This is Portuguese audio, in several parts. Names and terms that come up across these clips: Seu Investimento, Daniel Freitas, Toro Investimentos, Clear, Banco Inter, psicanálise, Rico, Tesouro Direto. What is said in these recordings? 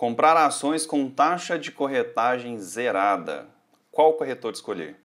Comprar ações com taxa de corretagem zerada. Qual corretor escolher?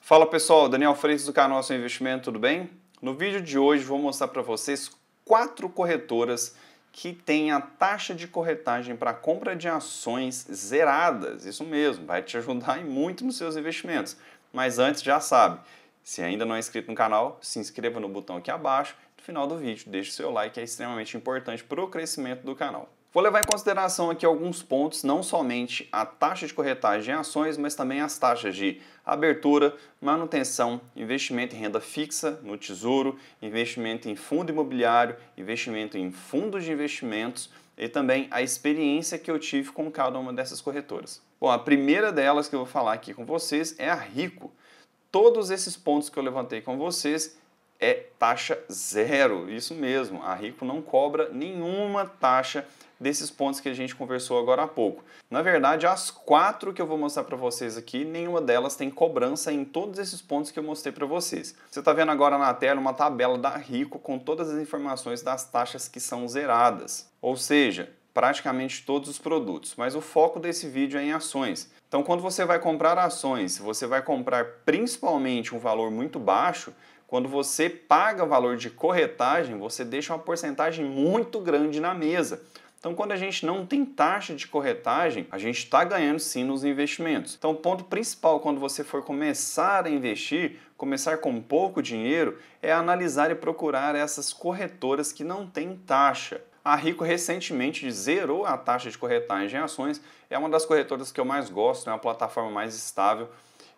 Fala pessoal, Daniel Freitas do canal Seu Investimento, tudo bem? No vídeo de hoje vou mostrar para vocês 4 corretoras que tem a taxa de corretagem para compra de ações zeradas. Isso mesmo, vai te ajudar muito nos seus investimentos. Mas antes, já sabe, se ainda não é inscrito no canal, se inscreva no botão aqui abaixo. No final do vídeo, deixe seu like, é extremamente importante para o crescimento do canal. Vou levar em consideração aqui alguns pontos, não somente a taxa de corretagem em ações, mas também as taxas de abertura, manutenção, investimento em renda fixa no Tesouro, investimento em fundo imobiliário, investimento em fundos de investimentos e também a experiência que eu tive com cada uma dessas corretoras. Bom, a primeira delas que eu vou falar aqui com vocês é a Rico. Todos esses pontos que eu levantei com vocês é taxa zero, isso mesmo, a Rico não cobra nenhuma taxa desses pontos que a gente conversou agora há pouco. Na verdade, as 4 que eu vou mostrar para vocês aqui, nenhuma delas tem cobrança em todos esses pontos que eu mostrei para vocês. Você está vendo agora na tela uma tabela da Rico com todas as informações das taxas que são zeradas, ou seja, praticamente todos os produtos, mas o foco desse vídeo é em ações. Então, quando você vai comprar ações, se você vai comprar principalmente um valor muito baixo, quando você paga valor de corretagem, você deixa uma porcentagem muito grande na mesa. Então, quando a gente não tem taxa de corretagem, a gente está ganhando sim nos investimentos. Então, o ponto principal quando você for começar a investir, começar com pouco dinheiro, é analisar e procurar essas corretoras que não têm taxa. A Rico recentemente zerou a taxa de corretagem em ações, é uma das corretoras que eu mais gosto, é uma plataforma mais estável.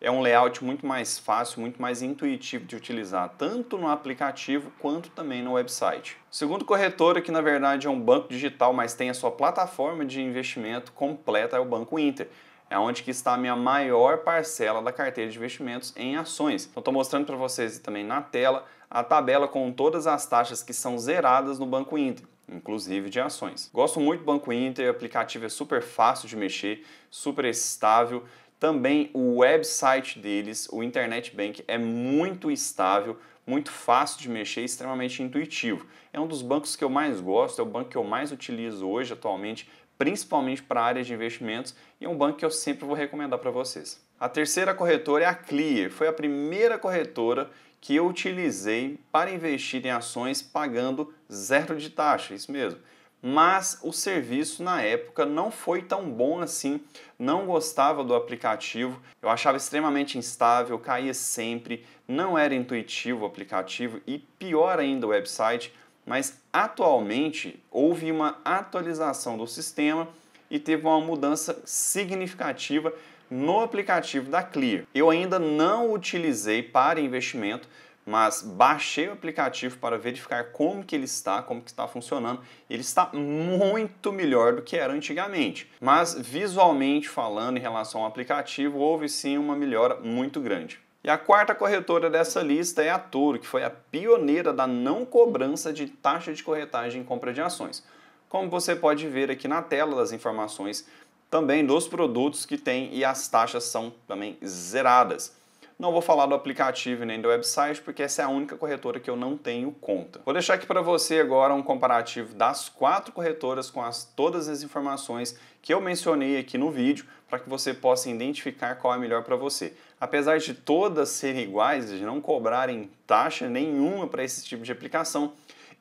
É um layout muito mais fácil, muito mais intuitivo de utilizar, tanto no aplicativo quanto também no website. Segundo corretora, que na verdade é um banco digital, mas tem a sua plataforma de investimento completa, é o Banco Inter. É onde que está a minha maior parcela da carteira de investimentos em ações. Então, estou mostrando para vocês também na tela a tabela com todas as taxas que são zeradas no Banco Inter, inclusive de ações. Gosto muito do Banco Inter, o aplicativo é super fácil de mexer, super estável. Também o website deles, o Internet Bank, é muito estável, muito fácil de mexer, extremamente intuitivo. É um dos bancos que eu mais gosto, é o banco que eu mais utilizo hoje, atualmente, principalmente para áreas de investimentos, e é um banco que eu sempre vou recomendar para vocês. A terceira corretora é a Clear. Foi a primeira corretora que eu utilizei para investir em ações pagando zero de taxa, isso mesmo. Mas o serviço na época não foi tão bom assim, não gostava do aplicativo, eu achava extremamente instável, caía sempre, não era intuitivo o aplicativo e pior ainda o website, mas atualmente houve uma atualização do sistema e teve uma mudança significativa no aplicativo da Clear. Eu ainda não utilizei para investimento, mas baixei o aplicativo para verificar como que ele está, como que está funcionando. Ele está muito melhor do que era antigamente. Mas visualmente falando em relação ao aplicativo, houve sim uma melhora muito grande. E a quarta corretora dessa lista é a Toro, que foi a pioneira da não cobrança de taxa de corretagem em compra de ações. Como você pode ver aqui na tela das informações também dos produtos que tem e as taxas são também zeradas. Não vou falar do aplicativo nem do website, porque essa é a única corretora que eu não tenho conta. Vou deixar aqui para você agora um comparativo das 4 corretoras com todas as informações que eu mencionei aqui no vídeo, para que você possa identificar qual é melhor para você. Apesar de todas serem iguais, de não cobrarem taxa nenhuma para esse tipo de aplicação,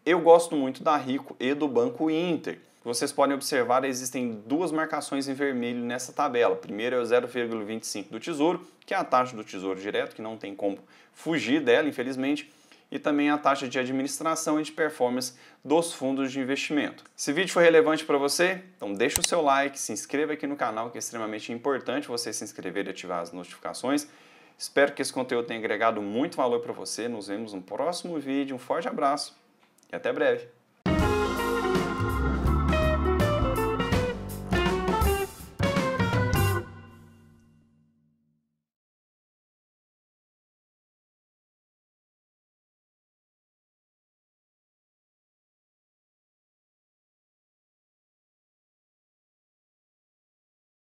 eu gosto muito da Rico e do Banco Inter. Vocês podem observar, existem 2 marcações em vermelho nessa tabela. Primeiro é o 0,25 do Tesouro, que é a taxa do Tesouro Direto, que não tem como fugir dela, infelizmente, e também a taxa de administração e de performance dos fundos de investimento. Se o vídeo foi relevante para você, então deixa o seu like, se inscreva aqui no canal, que é extremamente importante você se inscrever e ativar as notificações. Espero que esse conteúdo tenha agregado muito valor para você. Nos vemos no próximo vídeo, um forte abraço e até breve!